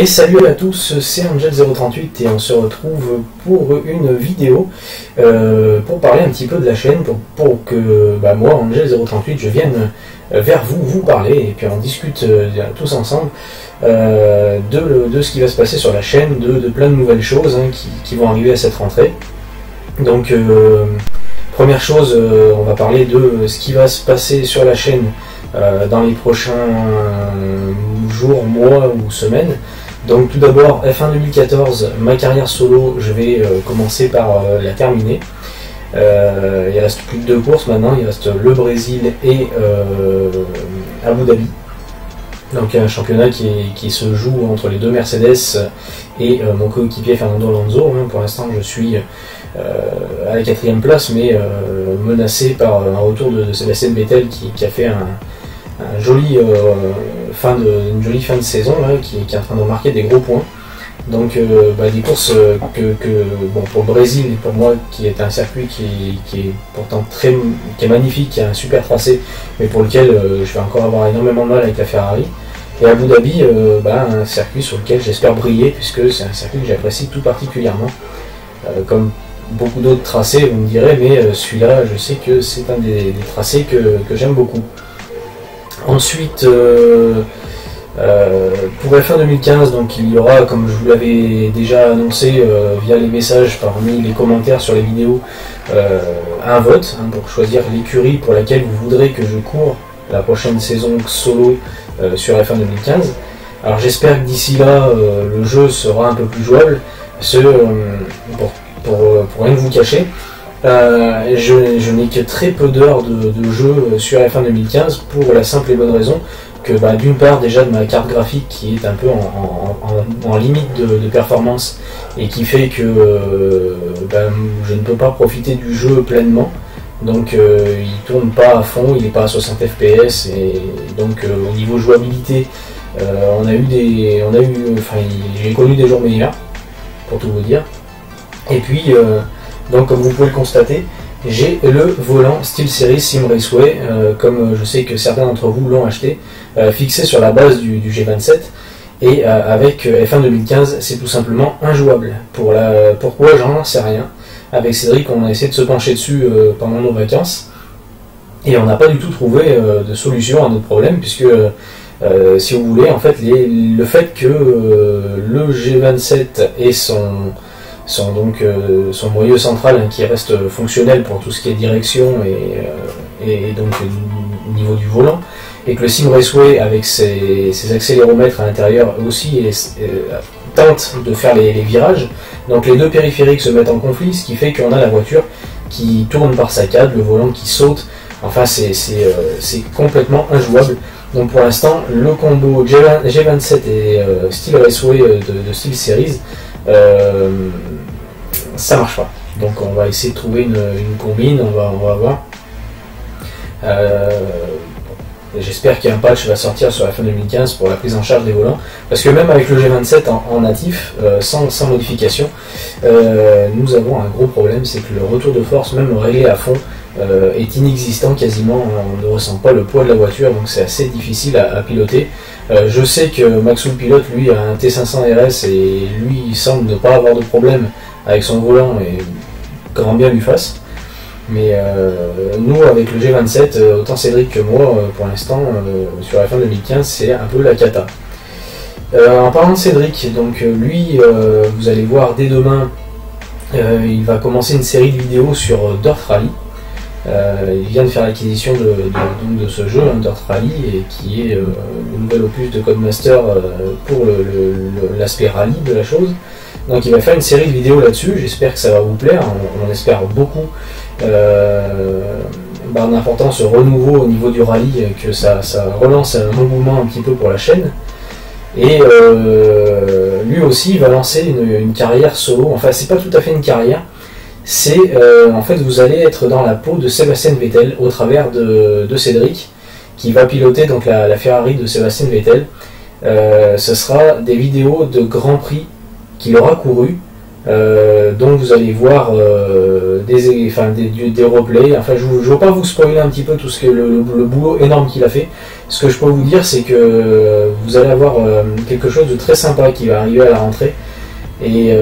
Et salut à tous, c'est Angel038 et on se retrouve pour une vidéo pour parler un petit peu de la chaîne, pour que moi, Angel038, je vienne vers vous, vous parler, et puis on discute tous ensemble de ce qui va se passer sur la chaîne, de plein de nouvelles choses hein, qui vont arriver à cette rentrée. Donc, première chose, on va parler de ce qui va se passer sur la chaîne dans les prochains jours, mois ou semaines. Donc tout d'abord, F1 2014, ma carrière solo, je vais commencer par la terminer. Il reste plus de 2 courses maintenant, il reste le Brésil et Abu Dhabi. Donc un championnat qui se joue entre les deux Mercedes et mon coéquipier Fernando Alonso. Pour l'instant je suis à la 4e place, mais menacé par un retour de Sebastian Vettel qui a fait un joli une jolie fin de saison là, qui est en train de marquer des gros points. Donc des courses que pour le Brésil, pour moi, qui est un circuit qui est pourtant qui est magnifique, qui a un super tracé, mais pour lequel je vais encore avoir énormément de mal avec la Ferrari. Et Abu Dhabi, un circuit sur lequel j'espère briller, puisque c'est un circuit que j'apprécie tout particulièrement. Comme beaucoup d'autres tracés, vous me direz, mais celui-là, je sais que c'est un des tracés que j'aime beaucoup. Ensuite, pour F1 2015, donc il y aura, comme je vous l'avais déjà annoncé via les messages parmi les commentaires sur les vidéos, un vote hein, pour choisir l'écurie pour laquelle vous voudrez que je cours la prochaine saison solo sur F1 2015. Alors j'espère que d'ici là, le jeu sera un peu plus jouable, pour rien vous cacher. Je n'ai que très peu d'heures de jeu sur F1 2015 pour la simple et bonne raison que d'une part déjà de ma carte graphique qui est un peu en limite de performance et qui fait que je ne peux pas profiter du jeu pleinement, donc il ne tourne pas à fond, il n'est pas à 60 fps et donc au niveau jouabilité j'ai connu des jours meilleurs pour tout vous dire. Et puis donc comme vous pouvez le constater, j'ai le volant SteelSeries Sim Raceway, comme je sais que certains d'entre vous l'ont acheté, fixé sur la base du G27, et avec F1 2015 c'est tout simplement injouable. Pourquoi, j'en sais rien. Avec Cédric on a essayé de se pencher dessus pendant nos vacances, et on n'a pas du tout trouvé de solution à notre problème, puisque si vous voulez, en fait, le fait que le G27 et son moyeu central hein, qui reste fonctionnel pour tout ce qui est direction et donc niveau du volant, et que le Sim Raceway avec ses accéléromètres à l'intérieur aussi tente de faire les virages, donc les deux périphériques se mettent en conflit, ce qui fait qu'on a la voiture qui tourne par saccades, le volant qui saute, enfin c'est complètement injouable. Donc pour l'instant le combo G27 et Steel Raceway de SteelSeries, ça marche pas, donc on va essayer de trouver une combine, on va voir. J'espère qu'un patch va sortir sur la fin 2015 pour la prise en charge des volants, parce que même avec le G27 en natif, sans modification, nous avons un gros problème, c'est que le retour de force, même réglé à fond, est inexistant quasiment, on ne ressent pas le poids de la voiture, donc c'est assez difficile à piloter. Je sais que MaxouPilote, lui, a un T500 RS et lui il semble ne pas avoir de problème avec son volant, et grand bien lui fasse. Mais nous, avec le G27, autant Cédric que moi, pour l'instant, sur la fin 2015, c'est un peu la cata. En parlant de Cédric, donc lui, vous allez voir dès demain, il va commencer une série de vidéos sur Dirt Rally. Il vient de faire l'acquisition de ce jeu, Dirt Rally, et qui est le nouvel opus de Codemaster pour l'aspect rallye de la chose. Donc il va faire une série de vidéos là-dessus, j'espère que ça va vous plaire, on espère beaucoup. En apportant ce renouveau au niveau du rallye, que ça relance un mouvement un petit peu pour la chaîne. Et lui aussi il va lancer une carrière solo, enfin c'est pas tout à fait une carrière, c'est en fait vous allez être dans la peau de Sebastian Vettel au travers de Cédric, qui va piloter donc la Ferrari de Sebastian Vettel. Ce sera des vidéos de Grand Prix qu'il aura couru, Donc vous allez voir des replays. Enfin, je ne veux pas vous spoiler un petit peu tout ce que le boulot énorme qu'il a fait. Ce que je peux vous dire, c'est que vous allez avoir quelque chose de très sympa qui va arriver à la rentrée. Et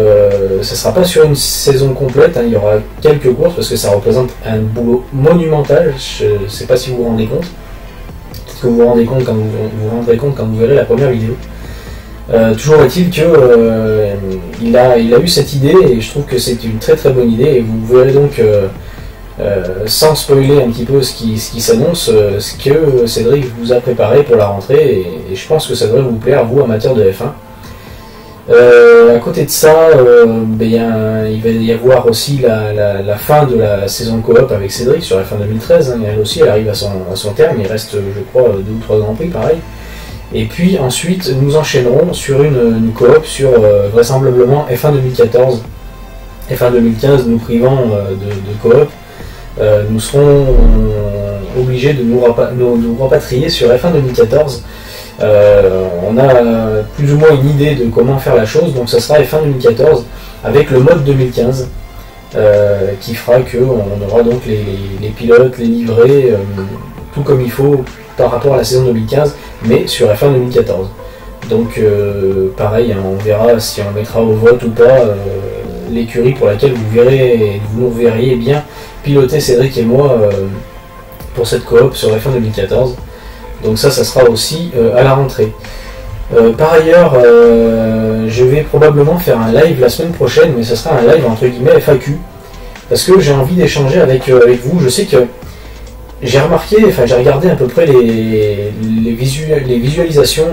ça ne sera pas sur une saison complète, hein, il y aura quelques courses parce que ça représente un boulot monumental. Je ne sais pas si vous vous rendez compte. Peut-être que vous vous rendez compte quand vous verrez la première vidéo. Toujours est-il qu'il a eu cette idée et je trouve que c'est une très très bonne idée. Et vous verrez donc, sans spoiler un petit peu ce qui s'annonce, ce que Cédric vous a préparé pour la rentrée. Et je pense que ça devrait vous plaire, vous amateurs de F1. À côté de ça, il va y avoir aussi la fin de la saison coop avec Cédric sur la fin 2013, hein, elle aussi elle arrive à son terme, il reste je crois 2 ou 3 Grands Prix pareil, et puis ensuite nous enchaînerons sur une coop sur vraisemblablement F1 2014, F1 2015 nous privant de coop, nous serons obligés de nous rapatrier sur F1 2014. On a plus ou moins une idée de comment faire la chose, donc ça sera F1 2014 avec le mode 2015 qui fera qu'on aura donc les pilotes, les livrés, tout comme il faut par rapport à la saison 2015, mais sur F1 2014. Donc pareil, hein, on verra si on mettra au vote ou pas l'écurie pour laquelle vous verriez bien piloter Cédric et moi pour cette coop sur F1 2014. Donc ça sera aussi à la rentrée. Par ailleurs, je vais probablement faire un live la semaine prochaine, mais ça sera un live entre guillemets FAQ, parce que j'ai envie d'échanger avec vous. Je sais que j'ai remarqué, enfin j'ai regardé à peu près les visualisations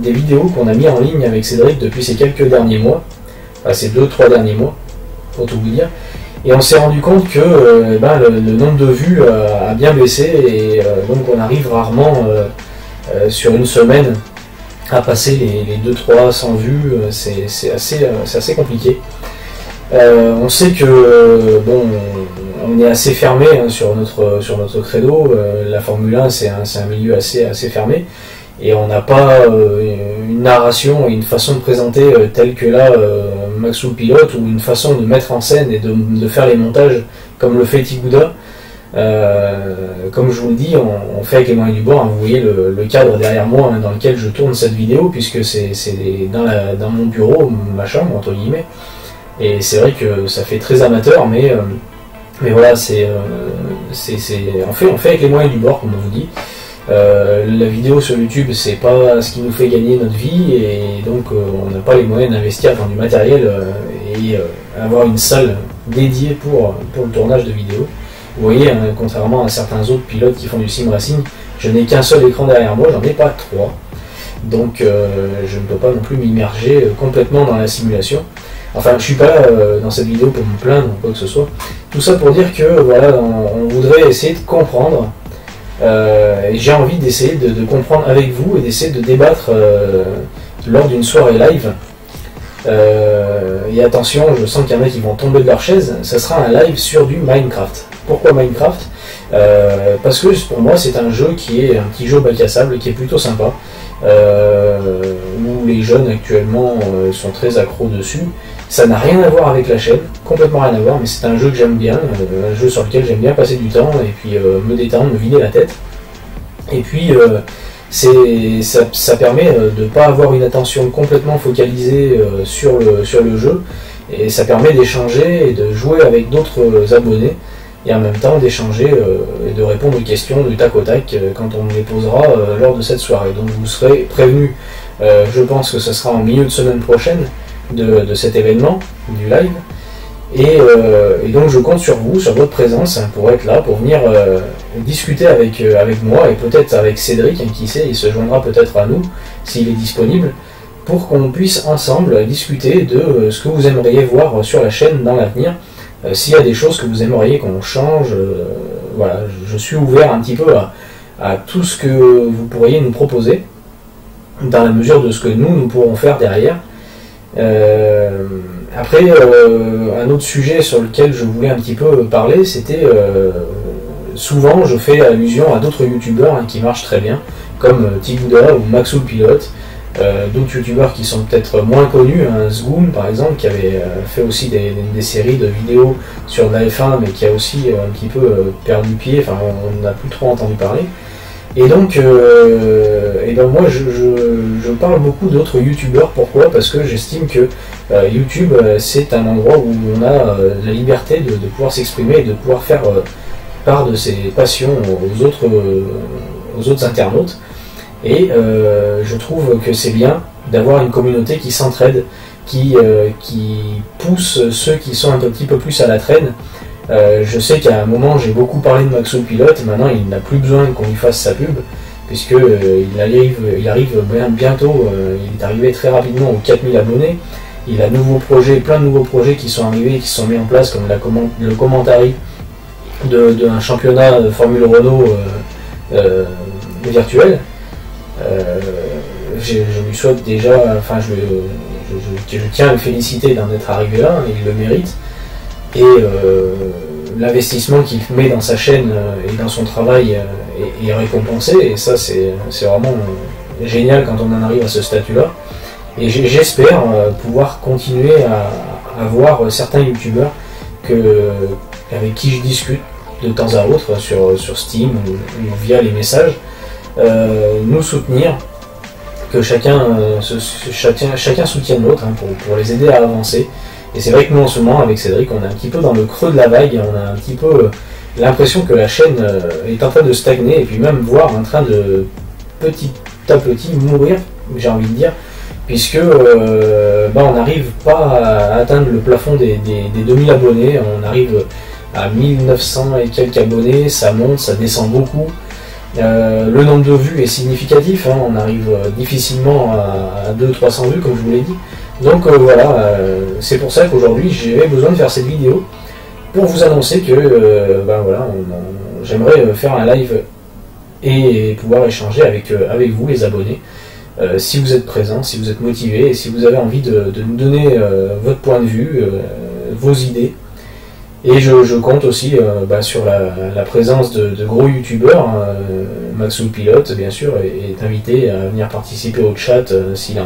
des vidéos qu'on a mis en ligne avec Cédric depuis ces quelques derniers mois, enfin ces 2-3 derniers mois, pour tout vous dire. Et on s'est rendu compte que le nombre de vues a bien baissé et donc on arrive rarement sur une semaine à passer les 200-300 vues, c'est assez compliqué. On sait que bon, on est assez fermé hein, sur notre credo, la Formule 1 c'est un milieu assez fermé et on n'a pas une narration et une façon de présenter telle que là MaxouPilote, ou une façon de mettre en scène et de faire les montages comme le fait Tibouda. Comme je vous le dis, on fait avec les moyens du bord, hein, vous voyez le cadre derrière moi hein, dans lequel je tourne cette vidéo, puisque c'est dans mon bureau, ma chambre entre guillemets, et c'est vrai que ça fait très amateur, mais voilà, on fait avec les moyens du bord, comme on vous dit. La vidéo sur YouTube, c'est pas ce qui nous fait gagner notre vie, et donc on n'a pas les moyens d'investir dans du matériel et avoir une salle dédiée pour le tournage de vidéos. Vous voyez, hein, contrairement à certains autres pilotes qui font du sim racing, je n'ai qu'un seul écran derrière moi, j'en ai pas 3, donc je ne peux pas non plus m'immerger complètement dans la simulation. Enfin, je suis pas dans cette vidéo pour me plaindre ou quoi que ce soit. Tout ça pour dire que voilà, on voudrait essayer de comprendre. J'ai envie d'essayer de comprendre avec vous et d'essayer de débattre lors d'une soirée live. Et attention, je sens qu'il y en a qui vont tomber de leur chaise. Ça sera un live sur du Minecraft. Pourquoi Minecraft ? Parce que pour moi, c'est un jeu qui est un petit jeu bac à sable qui est plutôt sympa. Où les jeunes actuellement sont très accros dessus. Ça n'a rien à voir avec la chaîne, complètement rien à voir, mais c'est un jeu que j'aime bien, un jeu sur lequel j'aime bien passer du temps et puis me détendre, me vider la tête. Et puis ça permet de ne pas avoir une attention complètement focalisée sur le jeu, et ça permet d'échanger et de jouer avec d'autres abonnés, et en même temps d'échanger et de répondre aux questions du tac au tac quand on les posera lors de cette soirée. Donc vous serez prévenus, je pense que ce sera en milieu de semaine prochaine, de cet événement, du live, et donc je compte sur vous, sur votre présence, hein, pour être là, pour venir discuter avec moi, et peut-être avec Cédric, hein, qui sait, il se joindra peut-être à nous, s'il est disponible, pour qu'on puisse ensemble discuter de ce que vous aimeriez voir sur la chaîne dans l'avenir, s'il y a des choses que vous aimeriez qu'on change, voilà, je suis ouvert un petit peu à tout ce que vous pourriez nous proposer, dans la mesure de ce que nous pourrons faire derrière. Après, un autre sujet sur lequel je voulais un petit peu parler, c'était souvent je fais allusion à d'autres youtubeurs hein, qui marchent très bien, comme Tibouda ou MaxouPilote, d'autres youtubeurs qui sont peut-être moins connus, hein, Zgoom par exemple, qui avait fait aussi des séries de vidéos sur la F1, mais qui a aussi un petit peu perdu pied, enfin on n'a plus trop entendu parler. Et donc, moi je parle beaucoup d'autres youtubeurs. Pourquoi? Parce que j'estime que YouTube c'est un endroit où on a la liberté de pouvoir s'exprimer et de pouvoir faire part de ses passions aux autres internautes. Et je trouve que c'est bien d'avoir une communauté qui s'entraide, qui pousse ceux qui sont un petit peu plus à la traîne. Je sais qu'à un moment j'ai beaucoup parlé de MaxouPilote, maintenant il n'a plus besoin qu'on lui fasse sa pub, puisque il arrive bientôt, il est arrivé très rapidement aux 4000 abonnés, il a plein de nouveaux projets qui sont arrivés, qui sont mis en place, comme le commentary d'un championnat de Formule Renault virtuel. Je lui souhaite déjà, enfin je tiens à le féliciter d'en être arrivé là, il le mérite. Et l'investissement qu'il met dans sa chaîne et dans son travail est récompensé, et ça c'est vraiment génial quand on en arrive à ce statut-là. Et j'espère pouvoir continuer à voir certains youtubeurs avec qui je discute de temps à autre sur Steam ou via les messages, nous soutenir, que chacun soutienne l'autre, hein, pour les aider à avancer. Et c'est vrai que nous en ce moment avec Cédric on est un petit peu dans le creux de la vague, on a un petit peu l'impression que la chaîne est en train de stagner, et puis même voire en train de petit à petit mourir, j'ai envie de dire, puisque on n'arrive pas à atteindre le plafond des 2000 abonnés, on arrive à 1900 et quelques abonnés, ça monte, ça descend beaucoup. Le nombre de vues est significatif, hein, on arrive difficilement à 200-300 vues comme je vous l'ai dit. Donc voilà, c'est pour ça qu'aujourd'hui j'ai besoin de faire cette vidéo pour vous annoncer que voilà, j'aimerais faire un live et pouvoir échanger avec vous les abonnés, si vous êtes présents, si vous êtes motivés, et si vous avez envie de nous donner votre point de vue, vos idées. Et je compte aussi sur la présence de gros youtubeurs. MaxouPilote bien sûr est invité à venir participer au chat s'il a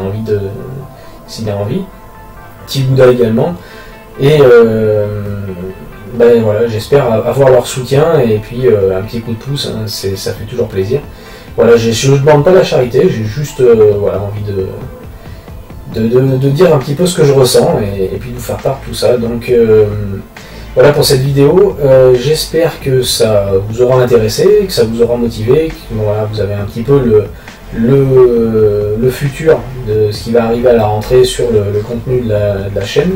envie Tibouda également. Et voilà, j'espère avoir leur soutien, et puis un petit coup de pouce, hein, ça fait toujours plaisir. Voilà, je ne demande pas la charité, j'ai juste envie de dire un petit peu ce que je ressens, et puis de vous faire part de tout ça. Donc voilà pour cette vidéo, j'espère que ça vous aura intéressé, que ça vous aura motivé, que voilà, vous avez un petit peu le futur de ce qui va arriver à la rentrée sur le contenu de la chaîne.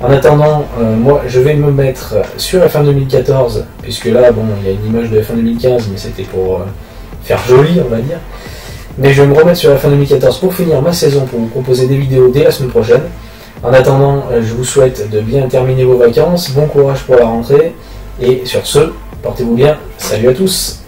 En attendant, moi je vais me mettre sur F1 2014, puisque là il y a une image de F1 2015, mais c'était pour faire joli on va dire. Mais je vais me remettre sur F1 2014 pour finir ma saison, pour vous proposer des vidéos dès la semaine prochaine. En attendant, je vous souhaite de bien terminer vos vacances, bon courage pour la rentrée, et sur ce, portez-vous bien, salut à tous!